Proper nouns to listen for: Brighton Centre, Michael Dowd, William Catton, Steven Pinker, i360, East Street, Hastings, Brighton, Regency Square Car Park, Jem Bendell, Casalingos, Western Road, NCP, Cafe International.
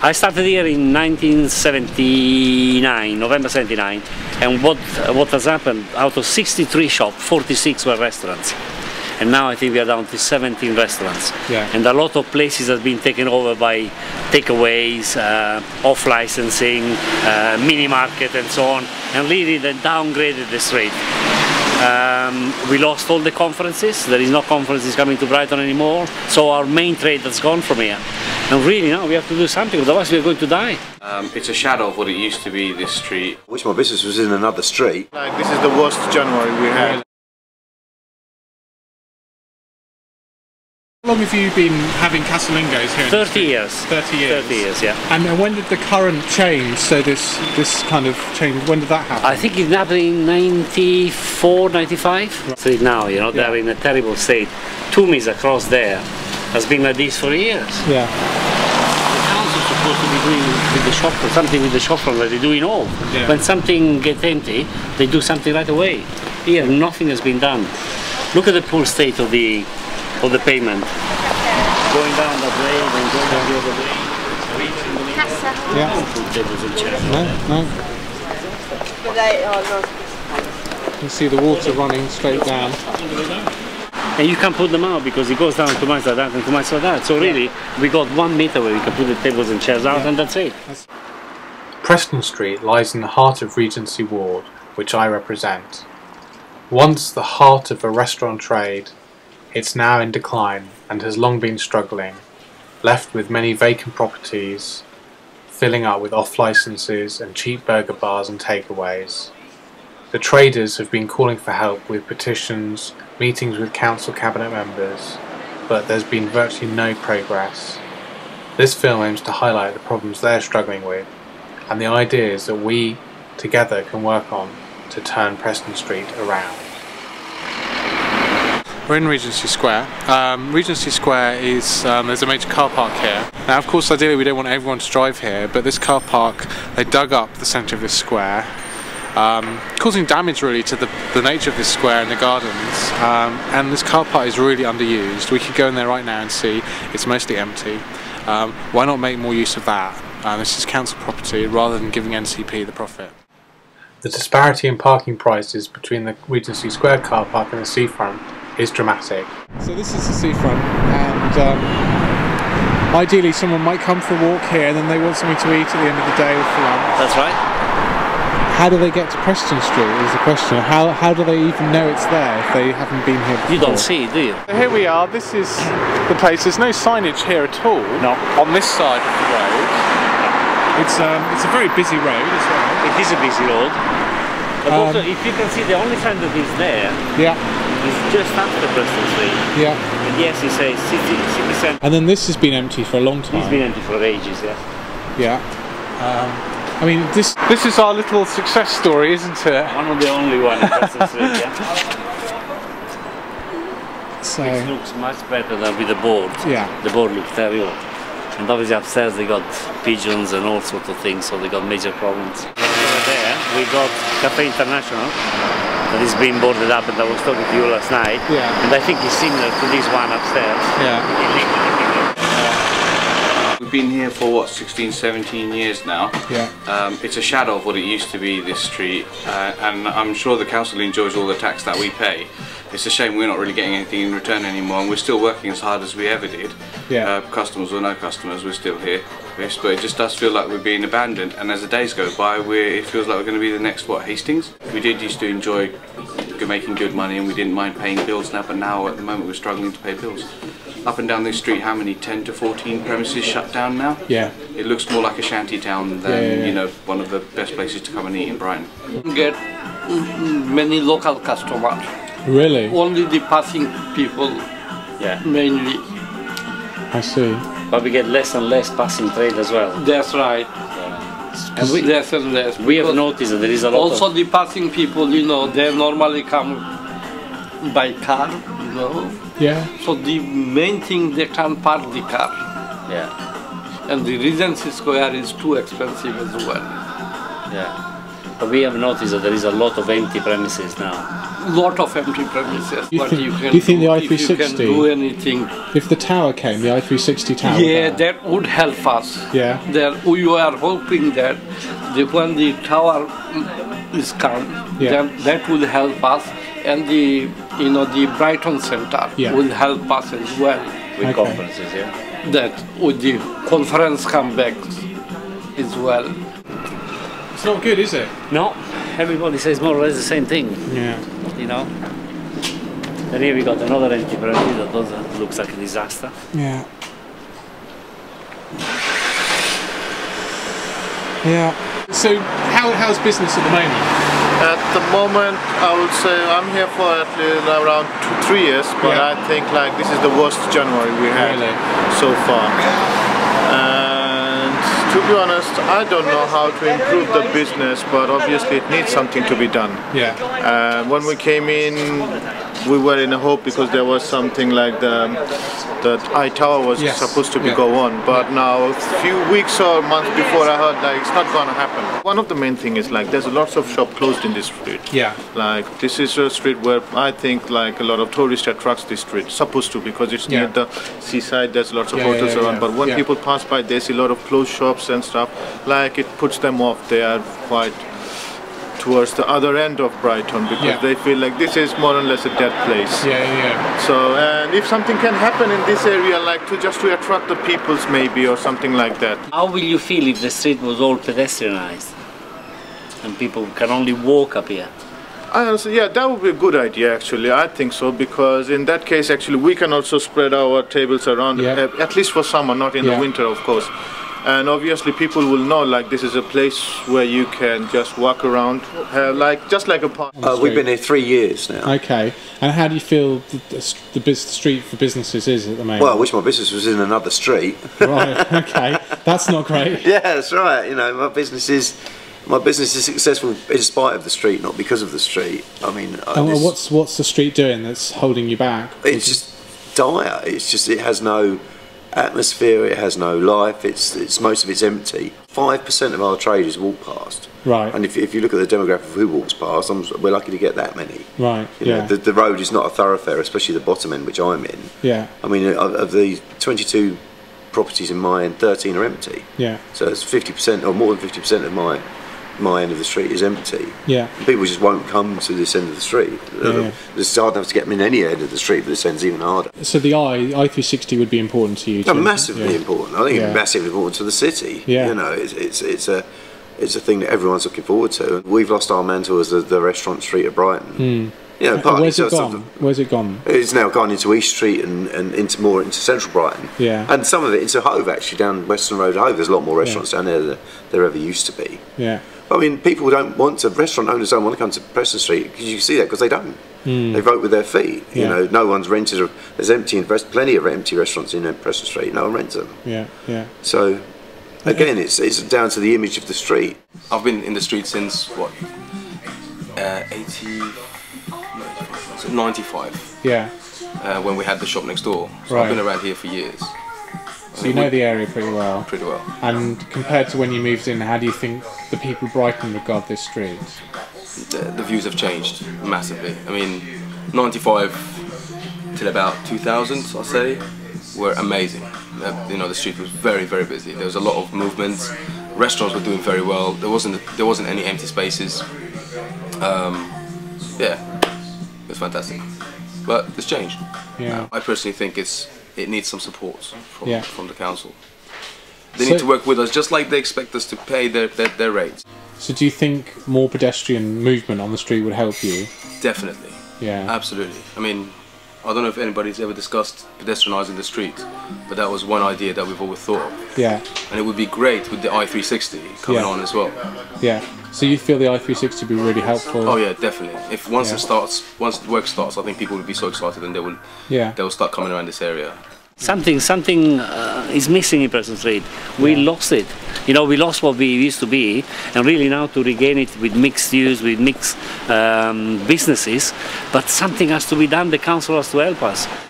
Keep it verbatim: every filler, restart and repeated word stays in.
I started here in nineteen seventy-nine, November seventy-nine, and what, what has happened, out of sixty-three shops, forty-six were restaurants. And now I think we are down to seventeen restaurants. Yeah. And a lot of places have been taken over by takeaways, uh, off-licensing, uh, mini-market and so on, and really they downgraded the street. Um, we lost all the conferences, there is no conferences coming to Brighton anymore, so our main trade has gone from here. And really now we have to do something, otherwise we are going to die. Um, it's a shadow of what it used to be, this street. I wish my business was in another street. Like, this is the worst January we had. How long have you been having Casalingos here? thirty years. thirty years. thirty years, yeah. And when did the current change, so this this kind of change, when did that happen? I think it happened in ninety-four, ninety-five. Right. So now, you know, they're yeah. in a terrible state. Tumi's across there has been like this for years. Yeah. The council's supposed to be doing with the shop, or something with the shop front that they do in all. Yeah. When something gets empty, they do something right away. Here, nothing has been done. Look at the poor state of the of the pavement. Going down that way, then going down the other way. Yeah. No, no. You can see the water running straight down. And you can't put them out because it goes down too much like that and too much like that. So really, we got one meter where we can put the tables and chairs out, yeah. and that's it. Preston Street lies in the heart of Regency Ward, which I represent. Once the heart of a restaurant trade, it's now in decline and has long been struggling, left with many vacant properties, filling up with off-licences and cheap burger bars and takeaways. The traders have been calling for help with petitions, meetings with council cabinet members, but there's been virtually no progress. This film aims to highlight the problems they're struggling with and the ideas that we together can work on to turn Preston Street around. We're in Regency Square. Um, Regency Square is, um, there's a major car park here. Now of course ideally we don't want everyone to drive here, but this car park, they dug up the centre of this square, um, causing damage really to the, the nature of this square and the gardens, um, and this car park is really underused. We could go in there right now and see it's mostly empty. Um, why not make more use of that? Um, this is council property rather than giving N C P the profit. The disparity in parking prices between the Regency Square car park and the seafront is dramatic. So this is the seafront, and um, ideally someone might come for a walk here and then they want something to eat at the end of the day or for lunch. That's right. How do they get to Preston Street is the question. How, how do they even know it's there if they haven't been here before? You don't see it, do you? So here we are, this is the place. There's no signage here at all. No. On this side of the road. It's, um, it's a very busy road as well. It is a busy road. But um, also, if you can see, the only sign that is there, yeah, it's just after Preston Street. Yeah. And yes, it says city, city centre. And then this has been empty for a long time. It's been empty for ages, yeah. Yeah. Um, I mean, this this is our little success story, isn't it? One of the only one in Preston Street, yeah. So it looks much better than with the board. Yeah. The board looks terrible. And obviously upstairs they got pigeons and all sorts of things, so they got major problems. Over there, we got Cafe International, that is being boarded up, and I was talking to you last night, yeah. and I think it's similar to this one upstairs. Yeah. We've been here for what, sixteen, seventeen years now. Yeah. Um, it's a shadow of what it used to be, this street, uh, and I'm sure the council enjoys all the tax that we pay. It's a shame we're not really getting anything in return anymore, and we're still working as hard as we ever did. Yeah. Uh, customers or no customers, we're still here. But it just does feel like we're being abandoned, and as the days go by, we're, it feels like we're going to be the next, what, Hastings? We did used to enjoy making good money and we didn't mind paying bills now, but now at the moment we're struggling to pay bills. Up and down this street, how many ten to fourteen premises shut down now? Yeah. It looks more like a shanty town than, yeah, yeah, yeah. you know, one of the best places to come and eat in Brighton. We get many local customers. Really? Only the passing people, yeah, mainly. I see. But we get less and less passing trade as well. That's right. And we, less and less. We have noticed that there is a lot also of... Also the passing people, you know, they normally come by car, you know. Yeah. So the main thing, they can't park the car. Yeah. And the Regency Square is too expensive as well. Yeah. But we have noticed that there is a lot of empty premises now. A lot of empty premises. You but think, you can do you think do, the i three sixty? If you can do anything. If the tower came, the i three sixty tower. Yeah, power. That would help us. Yeah. That we are hoping that the, when the tower is come, yeah. that that will help us, and the you know the Brighton Centre yeah. will help us as well with okay. conferences. Yeah. That with the conference comebacks as well. It's not good, is it? No, everybody says more or less the same thing. Yeah. You know? And here we got another empty property that doesn't look like a disaster. Yeah. Yeah. So, how how's business at the moment? At the moment, I would say I'm here for at least around two, three years, but yeah. I think like this is the worst January we had really? so far. Uh, To be honest, I don't know how to improve the business, but obviously it needs something to be done. Yeah. Uh, when we came in, we were in a hope because there was something like the the I Tower was yes. supposed to be yeah. go on, but yeah. now a few weeks or months before I heard like it's not going to happen. One of the main thing is like there's lots of shop closed in this street. Yeah. Like this is a street where I think like a lot of tourists attracts this street supposed to because it's yeah. near the seaside. There's lots of yeah, hotels yeah, yeah, around, yeah. but when yeah. people pass by, they see a lot of closed shops and stuff, like it puts them off. They are quite towards the other end of Brighton because yeah. they feel like this is more or less a dead place. Yeah, yeah. So, and if something can happen in this area, like to just to attract the peoples maybe or something like that. How will you feel if the street was all pedestrianized and people can only walk up here? Uh, so yeah, that would be a good idea actually, I think so, because in that case actually we can also spread our tables around, yeah. at least for summer, not in yeah. the winter of course. And obviously people will know like this is a place where you can just walk around, uh, like just like a park. Uh, we've been here three years now. Okay, and how do you feel the, the, the street for businesses is at the moment? Well, I wish my business was in another street. Right, okay, that's not great. Yeah, that's right, you know, my business is, my business is successful in spite of the street, not because of the street. I mean... And well, what's, what's the street doing that's holding you back? It's just dire, it's just, it has no... atmosphere, it has no life, it's it's most of it's empty. Five percent of our traders walk past, right, and if, if you look at the demographic of who walks past, I'm, we're lucky to get that many, right? You yeah know, the, the road is not a thoroughfare, especially the bottom end which I'm in. Yeah, I mean of, of the twenty-two properties in my end, thirteen are empty. Yeah, so it's fifty percent or more than fifty percent of my my end of the street is empty. Yeah, and people just won't come to this end of the street. Yeah. It's hard enough to get them in any end of the street, but this end's even harder. So the i three sixty would be important to you? No, massively yeah. important. I think yeah. it's massively important to the city. Yeah, you know, it's it's it's a it's a thing that everyone's looking forward to. We've lost our mantle as the, the restaurant street of Brighton. Mm. Yeah, you know, where's it gone? Where's it gone? It's now gone into East Street and, and into more into central Brighton. Yeah, and some of it into Hove actually, down Western Road Hove. There's a lot more restaurants yeah. down there than there ever used to be. Yeah. I mean, people don't want to, restaurant owners don't want to come to Preston Street, because you can see that, because they don't. Mm. They vote with their feet. You yeah. know, no one's rented, a, there's empty, plenty of empty restaurants in Preston Street, no one rents them. Yeah, yeah. So, again, yeah. it's it's down to the image of the street. I've been in the street since, what, uh, eighty, ninety-five. Yeah. Uh, when we had the shop next door. So right. I've been around here for years. So you know the area pretty well. Pretty well. And compared to when you moved in, how do you think the people of Brighton regard this street? The, the views have changed massively. I mean, ninety-five till about two thousand, I'd say, were amazing. Uh, you know, the street was very, very busy. There was a lot of movements. Restaurants were doing very well. There wasn't there wasn't any empty spaces. Um, yeah, it was fantastic. But it's changed. Yeah. I personally think it's. It needs some support from, yeah. from the council. They so need to work with us, just like they expect us to pay their, their, their rates. So do you think more pedestrian movement on the street would help you? Definitely. Yeah. Absolutely. I mean, I don't know if anybody's ever discussed pedestrianising the street, but that was one idea that we've always thought of. Yeah. And it would be great with the i three sixty coming yeah. on as well. Yeah. So you feel the i three sixty would be really helpful? Oh yeah, definitely. If once yeah. it starts, once the work starts, I think people will be so excited and they will, yeah. they will start coming around this area. Something, something uh, is missing in Preston Street. We yeah. lost it. You know, we lost what we used to be, and really now to regain it with mixed use, with mixed um, businesses. But something has to be done. The council has to help us.